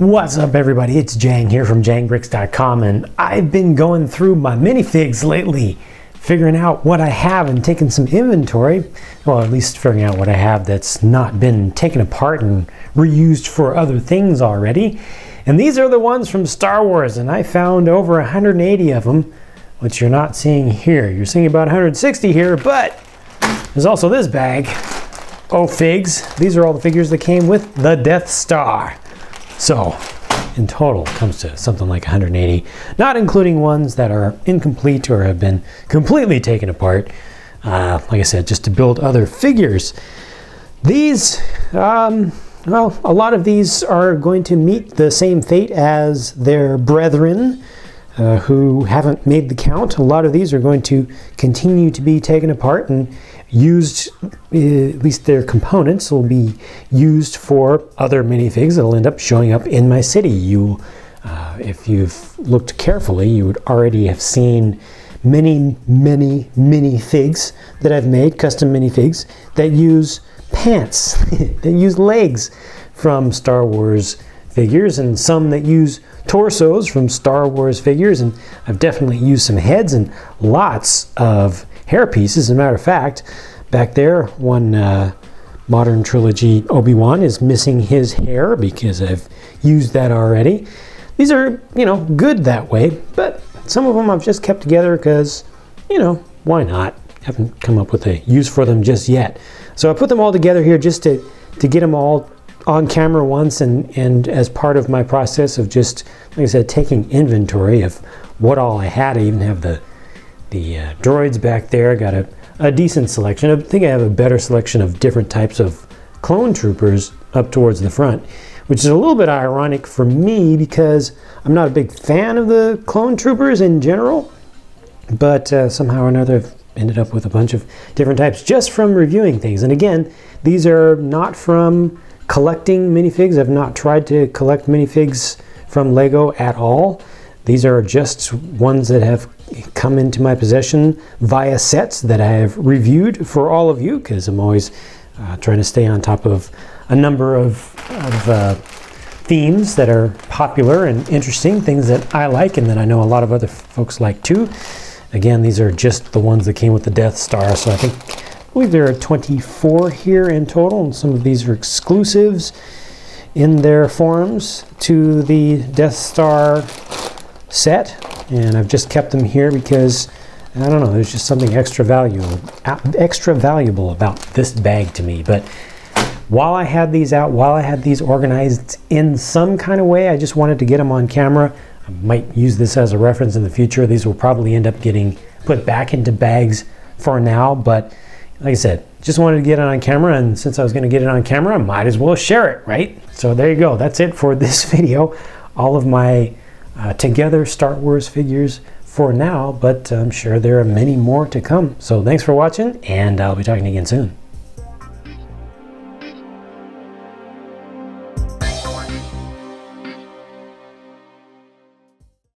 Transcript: What's up, everybody? It's Jang here from jangbricks.com, and I've been going through my minifigs lately, figuring out what I have and taking some inventory. Well, at least figuring out what I have that's not been taken apart and reused for other things already. And these are the ones from Star Wars, and I found over 180 of them, which you're not seeing here. You're seeing about 160 here, but there's also this bag. Oh, figs. These are all the figures that came with the Death Star. So, in total, it comes to something like 180, not including ones that are incomplete or have been completely taken apart. Like I said, just to build other figures. These, well, a lot of these are going to meet the same fate as their brethren who haven't made the count. A lot of these are going to continue to be taken apart and used, at least their components will be used for other minifigs that will end up showing up in my city. You, if you've looked carefully, you would already have seen many figs that I've made, custom minifigs, that use pants, that use legs from Star Wars figures, and some that use torsos from Star Wars figures, and I've definitely used some heads and lots of hair pieces. As a matter of fact, back there, one Modern Trilogy Obi-Wan is missing his hair because I've used that already. These are, you know, good that way, but some of them I've just kept together because, you know, why not? Haven't come up with a use for them just yet. So I put them all together here just to get them all on camera once, and as part of my process of just, like I said, taking inventory of what all I had. I even have the droids back there. I got a decent selection. I think I have a better selection of different types of clone troopers up towards the front, which is a little bit ironic for me because I'm not a big fan of the clone troopers in general, but somehow or another I've ended up with a bunch of different types just from reviewing things. And again, these are not from collecting minifigs. I've not tried to collect minifigs from LEGO at all. These are just ones that have come into my possession via sets that I have reviewed for all of you, because I'm always trying to stay on top of a number of themes that are popular and interesting, things that I like and that I know a lot of other folks like too. Again, these are just the ones that came with the Death Star, so I believe there are 24 here in total, and some of these are exclusives in their forms to the Death Star set, and I've just kept them here because, I don't know, there's just something extra valuable about this bag to me. But while I had these out, while I had these organized in some kind of way, I just wanted to get them on camera. I might use this as a reference in the future. These will probably end up getting put back into bags for now, but like I said, just wanted to get it on camera, and since I was going to get it on camera, I might as well share it, right? So there you go. That's it for this video. All of my together Star Wars figures for now, but I'm sure there are many more to come. So thanks for watching, and I'll be talking again soon.